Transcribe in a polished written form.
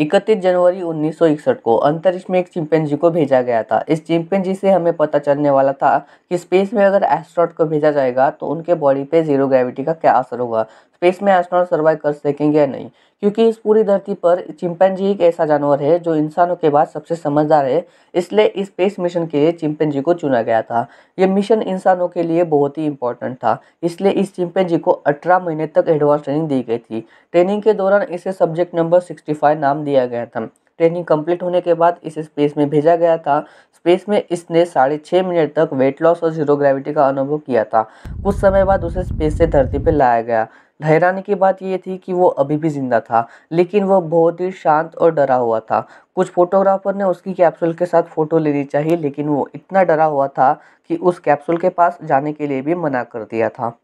31 जनवरी 1961 को अंतरिक्ष में एक चिंपैंजी को भेजा गया था। इस चिंपैंजी से हमें पता चलने वाला था कि स्पेस में अगर एस्ट्रोनॉट को भेजा जाएगा तो उनके बॉडी पे जीरो ग्रेविटी का क्या असर होगा, स्पेस में एस्ट्रोनॉट सर्वाइव कर सकेंगे या नहीं, क्योंकि इस पूरी धरती पर चिंपैंजी एक ऐसा जानवर है जो इंसानों के बाद सबसे समझदार है। इसलिए इस स्पेस मिशन के लिए चिंपैंजी को चुना गया था। यह मिशन इंसानों के लिए बहुत ही इंपॉर्टेंट था, इसलिए इस चिंपैंजी को 18 महीने तक एडवांस ट्रेनिंग दी गई थी। ट्रेनिंग के दौरान इसे सब्जेक्ट नंबर 65 नाम दिया गया था। ट्रेनिंग कंप्लीट होने के बाद इसे स्पेस में भेजा गया था। स्पेस में इसने 6.5 मिनट तक वेट लॉस और जीरो ग्रेविटी का अनुभव किया था। कुछ समय बाद उसे स्पेस से धरती पर लाया गया। हैरानी की बात यह थी कि वो अभी भी जिंदा था, लेकिन वो बहुत ही शांत और डरा हुआ था। कुछ फोटोग्राफर ने उसकी कैप्सूल के साथ फ़ोटो लेनी चाहिए, लेकिन वो इतना डरा हुआ था कि उस कैप्सूल के पास जाने के लिए भी मना कर दिया था।